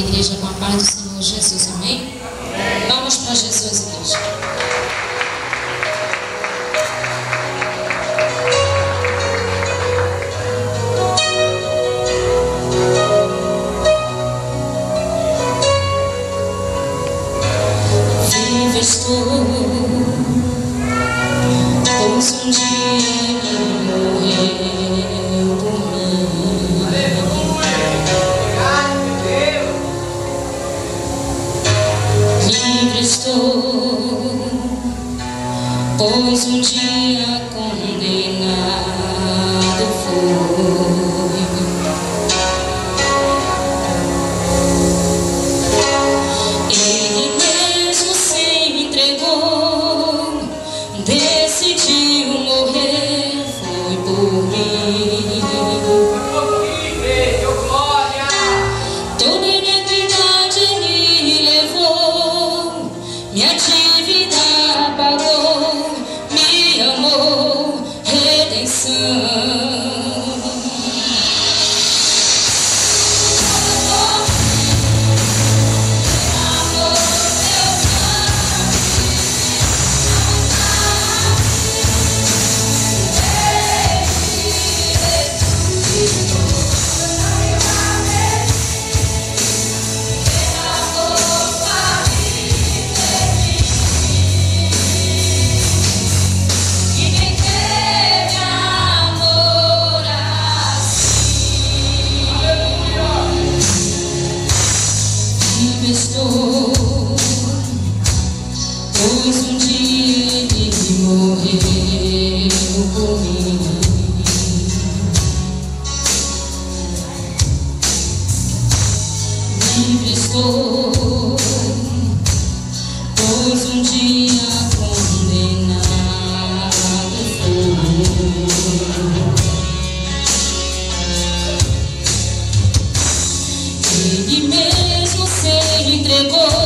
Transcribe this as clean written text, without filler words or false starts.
igreja com a paz do Senhor Jesus, amém? Vamos para Jesus, igreja. Vivo estou, pois um dia morreu por mim. Livre estou, pois um dia condenado foi. Ele mesmo se entregou, decidiu morrer, foi por mim. Minha dívida pagou, me amou, redenção. Amor, eu amo. Estou, pois um dia ele morreu por mim. Livre estou, pois um dia condenado foi. Ele mesmo se entregou.